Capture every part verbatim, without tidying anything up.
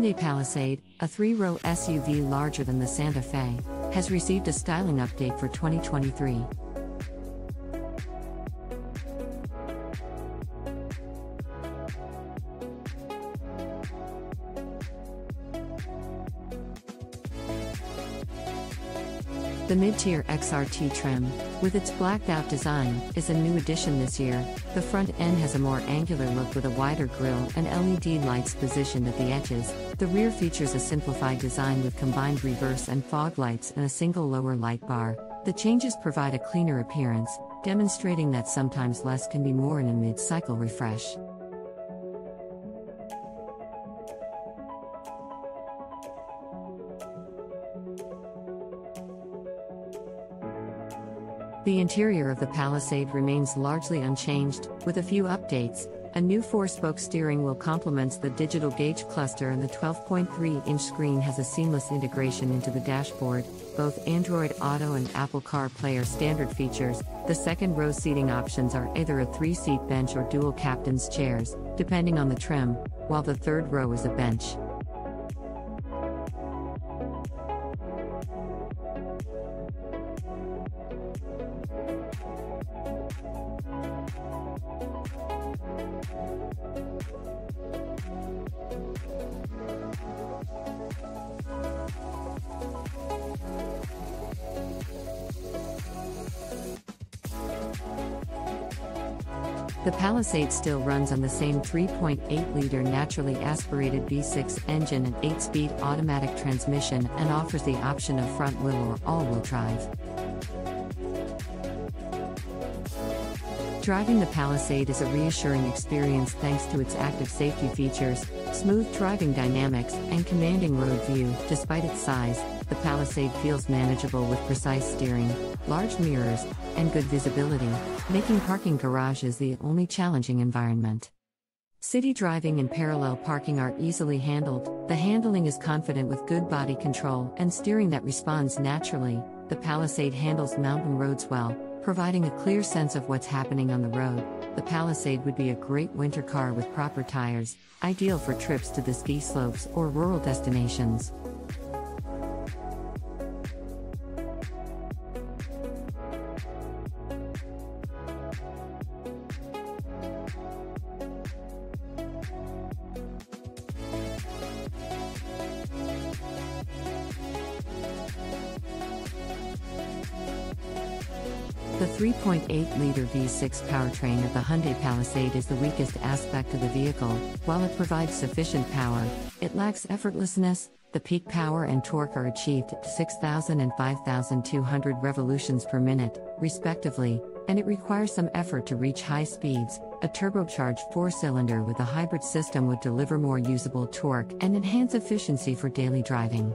Hyundai Palisade, a three-row S U V larger than the Santa Fe, has received a styling update for twenty twenty-three. The mid-tier X R T trim, with its blacked-out design, is a new addition this year. The front end has a more angular look with a wider grille and L E D lights positioned at the edges. The rear features a simplified design with combined reverse and fog lights and a single lower light bar. The changes provide a cleaner appearance, demonstrating that sometimes less can be more in a mid-cycle refresh. The interior of the Palisade remains largely unchanged, with a few updates. A new four-spoke steering wheel complements the digital gauge cluster, and the twelve point three inch screen has a seamless integration into the dashboard. Both Android Auto and Apple CarPlay are standard features. The second-row seating options are either a three-seat bench or dual captain's chairs, depending on the trim, while the third row is a bench. The Palisade still runs on the same three point eight liter naturally aspirated V six engine and eight speed automatic transmission, and offers the option of front-wheel or all-wheel drive. Driving the Palisade is a reassuring experience thanks to its active safety features, smooth driving dynamics, and commanding road view. Despite its size, the Palisade feels manageable with precise steering, large mirrors, and good visibility, making parking garages the only challenging environment. City driving and parallel parking are easily handled. The handling is confident with good body control and steering that responds naturally. The Palisade handles mountain roads well, providing a clear sense of what's happening on the road. The Palisade would be a great winter car with proper tires, ideal for trips to the ski slopes or rural destinations. The three point eight liter V six powertrain of the Hyundai Palisade is the weakest aspect of the vehicle. While it provides sufficient power, it lacks effortlessness. The peak power and torque are achieved at six thousand and five thousand two hundred revolutions per minute, respectively, and it requires some effort to reach high speeds. A turbocharged four-cylinder with a hybrid system would deliver more usable torque and enhance efficiency for daily driving.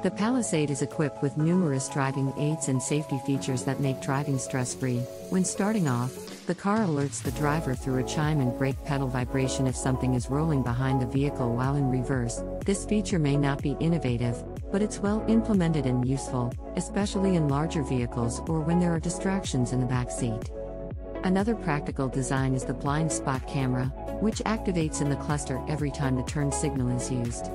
The Palisade is equipped with numerous driving aids and safety features that make driving stress-free. When starting off, the car alerts the driver through a chime and brake pedal vibration if something is rolling behind the vehicle while in reverse. This feature may not be innovative, but it's well implemented and useful, especially in larger vehicles or when there are distractions in the back seat. Another practical design is the blind spot camera, which activates in the cluster every time the turn signal is used.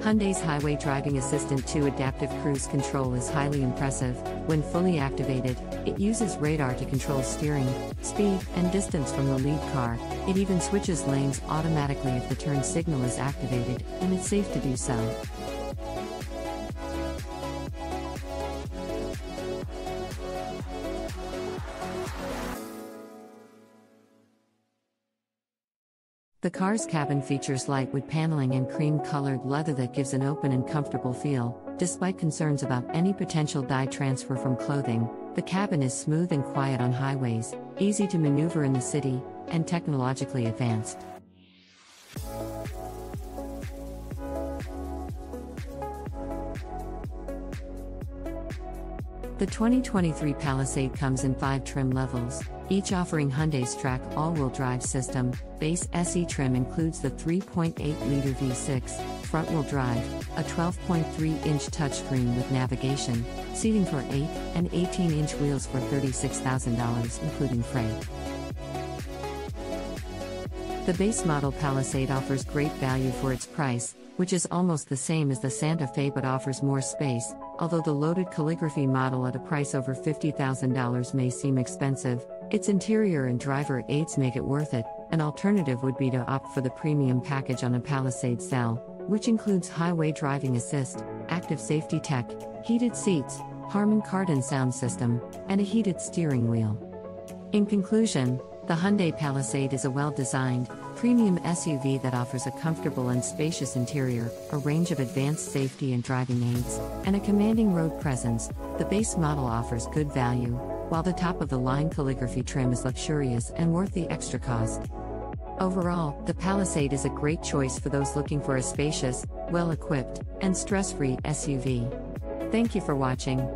Hyundai's Highway Driving Assistant two adaptive cruise control is highly impressive. When fully activated, it uses radar to control steering, speed, and distance from the lead car. It even switches lanes automatically if the turn signal is activated, and it's safe to do so. The car's cabin features lightwood paneling and cream-colored leather that gives an open and comfortable feel. Despite concerns about any potential dye transfer from clothing, the cabin is smooth and quiet on highways, easy to maneuver in the city, and technologically advanced. The twenty twenty-three Palisade comes in five trim levels, each offering Hyundai's track all-wheel drive system. Base S E trim includes the three point eight liter V six, front-wheel drive, a twelve point three inch touchscreen with navigation, seating for eight, and eighteen inch wheels for thirty-six thousand dollars including freight. The base model Palisade offers great value for its price, which is almost the same as the Santa Fe but offers more space, although the loaded calligraphy model at a price over fifty thousand dollars may seem expensive. Its interior and driver aids make it worth it. An alternative would be to opt for the premium package on a Palisade cell, which includes Highway Driving Assist, active safety tech, heated seats, Harman Kardon sound system, and a heated steering wheel. In conclusion, the Hyundai Palisade is a well-designed, premium S U V that offers a comfortable and spacious interior, a range of advanced safety and driving aids, and a commanding road presence. The base model offers good value, while the top-of-the-line calligraphy trim is luxurious and worth the extra cost. Overall, the Palisade is a great choice for those looking for a spacious, well-equipped, and stress-free S U V. Thank you for watching.